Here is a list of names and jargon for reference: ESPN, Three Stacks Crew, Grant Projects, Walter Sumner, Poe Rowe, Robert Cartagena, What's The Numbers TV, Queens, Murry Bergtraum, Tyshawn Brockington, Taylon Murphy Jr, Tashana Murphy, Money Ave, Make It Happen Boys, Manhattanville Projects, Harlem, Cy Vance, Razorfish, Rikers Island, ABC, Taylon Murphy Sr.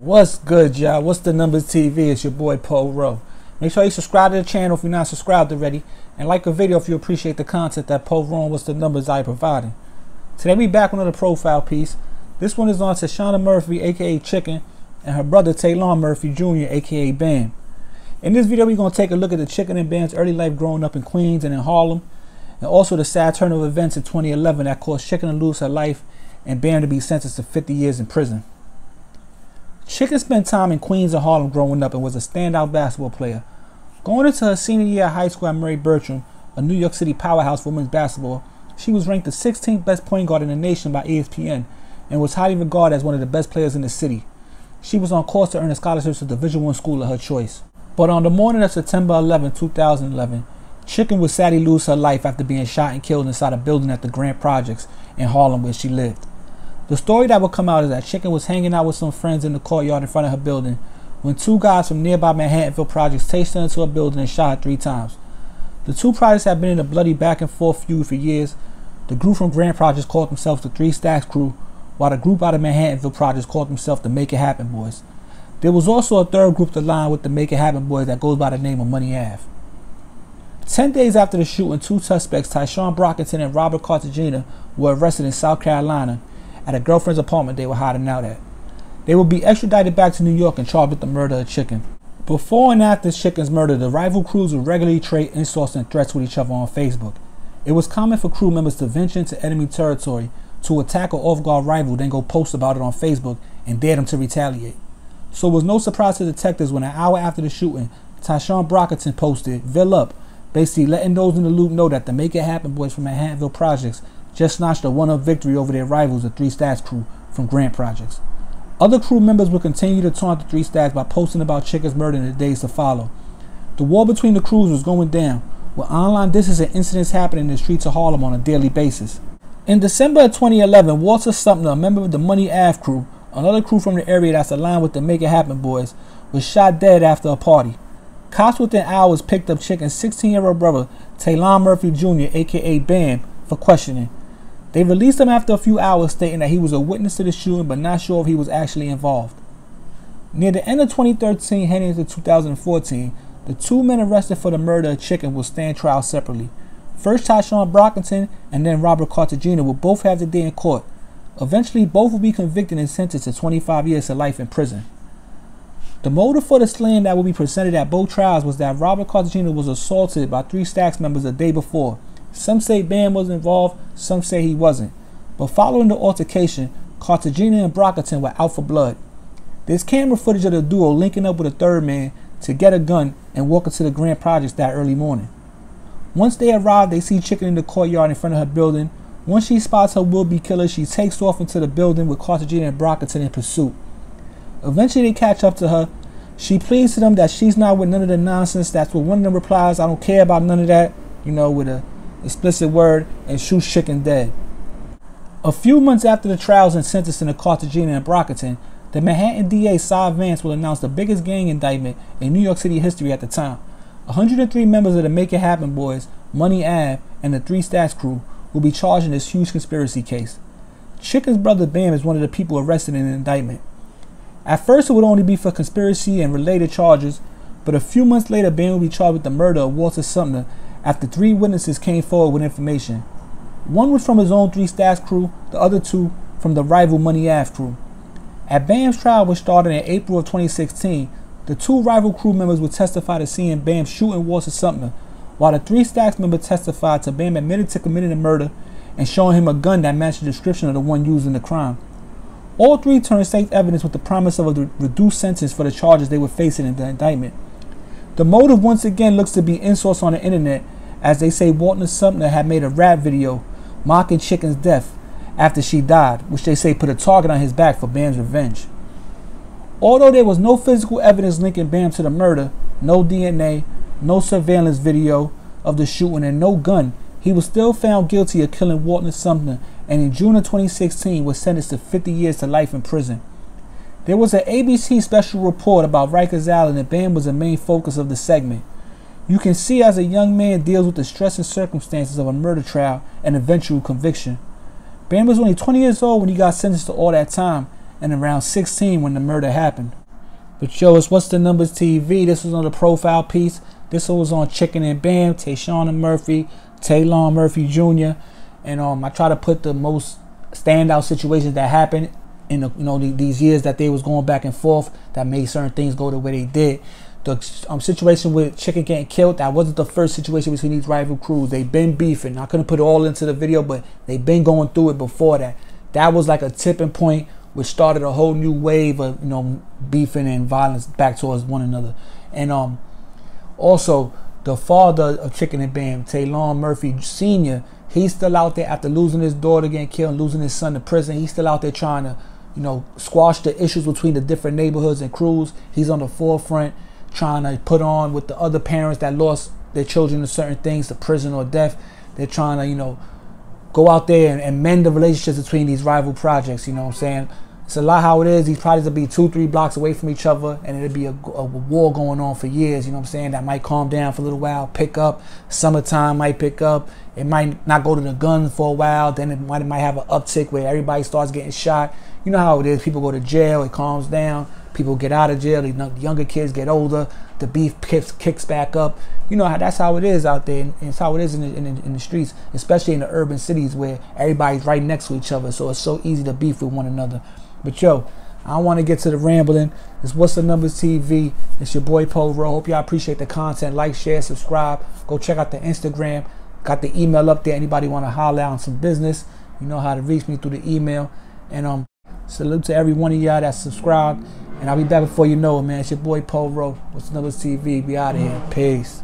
What's good, y'all? What's the Numbers TV? It's your boy Poe Rowe. Make sure you subscribe to the channel if you're not subscribed already, and like the video if you appreciate the content that Poe Rowe and What's the Numbers are providing. Today we back with another profile piece. This one is on Tashana Murphy, aka Chicken, and her brother Taylon Murphy Jr, aka Bam. In this video we're going to take a look at the Chicken and Bam's early life growing up in Queens and in Harlem, and also the sad turn of events in 2011 that caused Chicken to lose her life and Bam to be sentenced to 50 years in prison. Chicken spent time in Queens and Harlem growing up and was a standout basketball player. Going into her senior year at high school at Murry Bergtraum, a New York City powerhouse for women's basketball, she was ranked the 16th best point guard in the nation by ESPN and was highly regarded as one of the best players in the city. She was on course to earn a scholarship to the Division I school of her choice. But on the morning of September 11, 2011, Chicken would sadly lose her life after being shot and killed inside a building at the Grant Projects in Harlem where she lived. The story that would come out is that Chicken was hanging out with some friends in the courtyard in front of her building when two guys from nearby Manhattanville Projects chased her into her building and shot her 3 times. The two projects had been in a bloody back and forth feud for years. The group from Grant Projects called themselves the Three Stacks Crew, while the group out of Manhattanville Projects called themselves the Make It Happen Boys. There was also a third group to line with the Make It Happen Boys that goes by the name of Money Ave. 10 days after the shooting, 2 suspects, Tyshawn Brockington and Robert Cartagena, were arrested in South Carolina at a girlfriend's apartment they were hiding out at. They would be extradited back to New York and charged with the murder of Chicken. Before and after Chicken's murder, the rival crews would regularly trade insults and threats with each other on Facebook. It was common for crew members to venture into enemy territory to attack an off-guard rival, then go post about it on Facebook and dare them to retaliate. So it was no surprise to detectives when an hour after the shooting, Tyshawn Brockington posted, "Vil up," basically letting those in the loop know that the Make It Happen Boys from Manhattanville Projects just snatched a 1-0 victory over their rivals, the Three Stacks Crew from Grant Projects. Other crew members would continue to taunt the Three Stacks by posting about Chicken's murder in the days to follow. The war between the crews was going down, with online disses and incidents happening in the streets of Harlem on a daily basis. In December of 2011, Walter Sumner, a member of the Money Ave crew, another crew from the area that's aligned with the Make It Happen Boys, was shot dead after a party. Cops within hours picked up Chicken's 16-year-old brother, Taylon Murphy Jr, aka Bam, for questioning. They released him after a few hours, stating that he was a witness to the shooting but not sure if he was actually involved. Near the end of 2013 heading into 2014, the 2 men arrested for the murder of Chicken will stand trial separately. First, Tyshawn Brockington and then Robert Cartagena will both have the day in court. Eventually, both will be convicted and sentenced to 25 years to life in prison. The motive for the slaying that will be presented at both trials was that Robert Cartagena was assaulted by 3 Stacks members the day before. Some say Bam was involved, some say he wasn't. But following the altercation, Cartagena and Brockington were out for blood. There's camera footage of the duo linking up with a third man to get a gun and walk into the Grand Projects that early morning. Once they arrive, they see Chicken in the courtyard in front of her building. Once she spots her will-be killer, she takes off into the building with Cartagena and Brockington in pursuit. Eventually they catch up to her. She pleads to them that she's not with none of the nonsense. That's what one of them replies, "I don't care about none of that," you know, with a explicit word, and shoots Chicken dead. A few months after the trials and sentencing of Cartagena and Brockington, the Manhattan DA Cy Vance will announce the biggest gang indictment in New York City history at the time. 103 members of the Make It Happen Boys, Money Ave, and the Three Stacks Crew will be charged in this huge conspiracy case. Chicken's brother Bam is one of the people arrested in the indictment. At first it would only be for conspiracy and related charges, but a few months later Bam will be charged with the murder of Walter Sumner after 3 witnesses came forward with information. 1 was from his own Three Stacks Crew, the other 2 from the rival Money Ave crew. At Bam's trial, which started in April of 2016, the 2 rival crew members would testify to seeing Bam shooting Walter Sumner, while the Three Stacks member testified to Bam admitted to committing the murder and showing him a gun that matched the description of the one used in the crime. All 3 turned state's evidence with the promise of a reduced sentence for the charges they were facing in the indictment. The motive once again looks to be insults on the internet, as they say Walter Sumner had made a rap video mocking Chicken's death after she died, which they say put a target on his back for Bam's revenge. Although there was no physical evidence linking Bam to the murder, no DNA, no surveillance video of the shooting, and no gun, he was still found guilty of killing Walter Sumner, and in June of 2016 was sentenced to 50 years to life in prison. There was an ABC special report about Rikers Island, and Bam was the main focus of the segment. You can see as a young man deals with the stress and circumstances of a murder trial and eventual conviction. Bam was only 20 years old when he got sentenced to all that time, and around 16 when the murder happened. But yo, it's What's the Numbers TV. This was on the profile piece. This was on Chicken and Bam, Tashana Murphy, Taylon Murphy Jr. And I try to put the most standout situations that happened in the, these years that they was going back and forth that made certain things go the way they did. The situation with Chicken getting killed, that wasn't the first situation between these rival crews. They've been beefing. I couldn't put it all into the video, but they've been going through it before that. That was like a tipping point which started a whole new wave of beefing and violence back towards one another. And also the father of Chicken and Bam, Taylon Murphy Sr., he's still out there after losing his daughter getting killed and losing his son to prison. He's still out there trying to, squash the issues between the different neighborhoods and crews. He's on the forefront, trying to put on with the other parents that lost their children to certain things, to prison or death. They're trying to, go out there and mend the relationships between these rival projects. You know what I'm saying? It's a lot how it is. These projects will be 2-3 blocks away from each other, and it'll be a war going on for years. You know what I'm saying? That might calm down for a little while, pick up. Summertime might pick up. It might not go to the guns for a while. Then it might have an uptick where everybody starts getting shot. You know how it is. People go to jail. It calms down. People get out of jail. The younger kids get older. The beef kicks back up. You know, that's how it is out there. And it's how it is in the streets, especially in the urban cities where everybody's right next to each other. So it's so easy to beef with one another. But yo, I don't want to get to the rambling. It's What's the Numbers TV. It's your boy Poe Rowe. Hope y'all appreciate the content. Like, share, subscribe. Go check out the Instagram. Got the email up there. Anybody want to holler out on some business, you know how to reach me through the email. And salute to every one of y'all that subscribed. And I'll be back before you know it, man. It's your boy Poe Rowe. What's the Numbers TV. Be out of here. Peace.